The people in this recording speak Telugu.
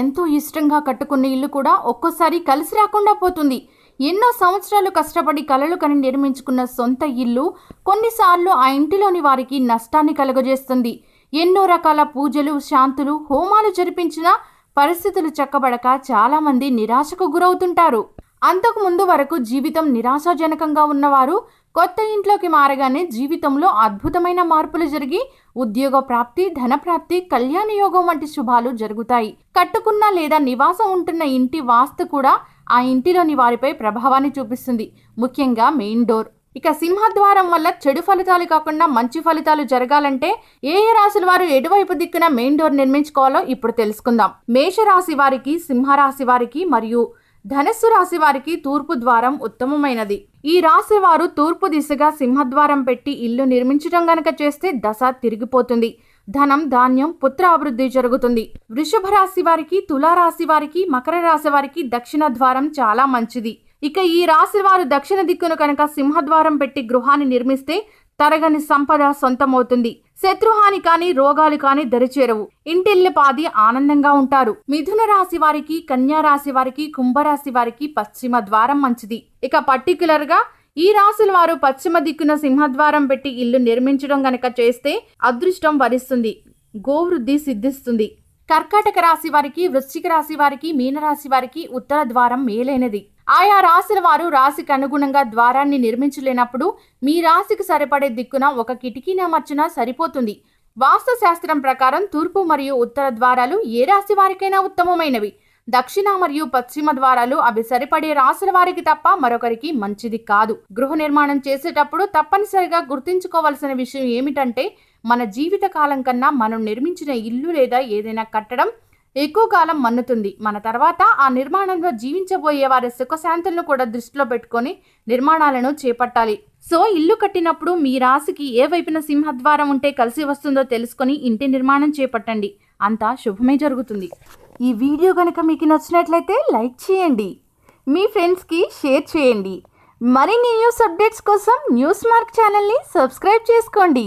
ఎంతో ఇష్టంగా కట్టుకున్న ఇల్లు కూడా ఒక్కోసారి కలిసి రాకుండా పోతుంది. ఎన్నో సంవత్సరాలు కష్టపడి కలలు కని నిర్మించుకున్న సొంత ఇల్లు కొన్నిసార్లు ఆ ఇంటిలోని వారికి నష్టాన్ని కలుగజేస్తుంది. ఎన్నో రకాల పూజలు, శాంతులు, హోమాలు జరిపించిన పరిస్థితులు చక్కబడక చాలామంది నిరాశకు గురవుతుంటారు. అంతకుముందు వరకు జీవితం నిరాశాజనకంగా ఉన్నవారు కొత్త ఇంట్లోకి మారగానే జీవితంలో అద్భుతమైన మార్పులు జరిగి ఉద్యోగ ప్రాప్తి, ధనప్రాప్తి, కళ్యాణ యోగం వంటి శుభాలు జరుగుతాయి. కట్టుకున్న లేదా నివాసం ఉంటున్న ఇంటి వాస్తు కూడా ఆ ఇంటిలోని వారిపై ప్రభావాన్ని చూపిస్తుంది, ముఖ్యంగా మెయిన్ డోర్. ఇక సింహద్వారం వల్ల చెడు ఫలితాలు కాకుండా మంచి ఫలితాలు జరగాలంటే ఏ ఏ రాశుల వారు ఎటువైపు దిక్కున మెయిన్ డోర్ నిర్మించుకోవాలో ఇప్పుడు తెలుసుకుందాం. మేషరాశి వారికి, సింహరాశి వారికి మరియు ధనస్సు రాశి వారికి తూర్పు ద్వారం ఉత్తమమైనది. ఈ రాశి వారు తూర్పు దిశగా సింహద్వారం పెట్టి ఇల్లు నిర్మించడం గనక చేస్తే దశ తిరిగిపోతుంది. ధనం, ధాన్యం, పుత్ర అభివృద్ధి జరుగుతుంది. వృషభ రాశి వారికి, తులారాశి వారికి, మకర రాశి వారికి దక్షిణ ద్వారం చాలా మంచిది. ఇక ఈ రాశి వారు దక్షిణ దిక్కును కనుక సింహద్వారం పెట్టి గృహాన్ని నిర్మిస్తే తరగని సంపద సొంతమవుతుంది. శత్రుహాని కాని, రోగాలు కాని దరిచేరవు. ఇంటిల్లిపాది ఆనందంగా ఉంటారు. మిథున రాశి వారికి, కన్యా రాశి వారికి, కుంభరాశి వారికి పశ్చిమ ద్వారం మంచిది. ఇక పర్టికులర్ గా ఈ రాశుల వారు పశ్చిమ దిక్కున సింహద్వారం పెట్టి ఇల్లు నిర్మించడం గనక చేస్తే అదృష్టం వరిస్తుంది, గోవృద్ధి సిద్ధిస్తుంది. కర్కాటక రాశి వారికి, వృశ్చిక రాశి వారికి, మీనరాశి వారికి ఉత్తర ద్వారం మేలైనది. ఆయా రాశుల వారు రాశికి అనుగుణంగా ద్వారాన్ని నిర్మించలేనప్పుడు మీ రాశికి సరిపడే దిక్కున ఒక కిటికీని అమర్చినా సరిపోతుంది. వాస్తు శాస్త్రం ప్రకారం తూర్పు మరియు ఉత్తర ద్వారాలు ఏ రాశి వారికైనా ఉత్తమమైనవి. దక్షిణ మరియు పశ్చిమ ద్వారాలు అవి సరిపడే రాశుల వారికి తప్ప మరొకరికి మంచిది కాదు. గృహ నిర్మాణం చేసేటప్పుడు తప్పనిసరిగా గుర్తుంచుకోవాల్సిన విషయం ఏమిటంటే, మన జీవిత కాలం కన్నా మనం నిర్మించిన ఇల్లు లేదా ఏదైనా కట్టడం ఎక్కువ కాలం మన్నుతుంది. మన తర్వాత ఆ నిర్మాణంలో జీవించబోయే వారి సుఖశాంతులను కూడా దృష్టిలో పెట్టుకొని నిర్మాణాలను చేపట్టాలి. సో ఇల్లు కట్టినప్పుడు మీ రాశికి ఏ వైపున సింహద్వారం ఉంటే కలిసి వస్తుందో తెలుసుకొని ఇంటి నిర్మాణం చేపట్టండి. అంతా శుభమే జరుగుతుంది. ఈ వీడియో కనుక మీకు నచ్చినట్లయితే లైక్ చేయండి, మీ ఫ్రెండ్స్కి షేర్ చేయండి. మరిన్ని న్యూస్ అప్డేట్స్ కోసం న్యూస్ మార్క్ ఛానల్ని సబ్స్క్రైబ్ చేసుకోండి.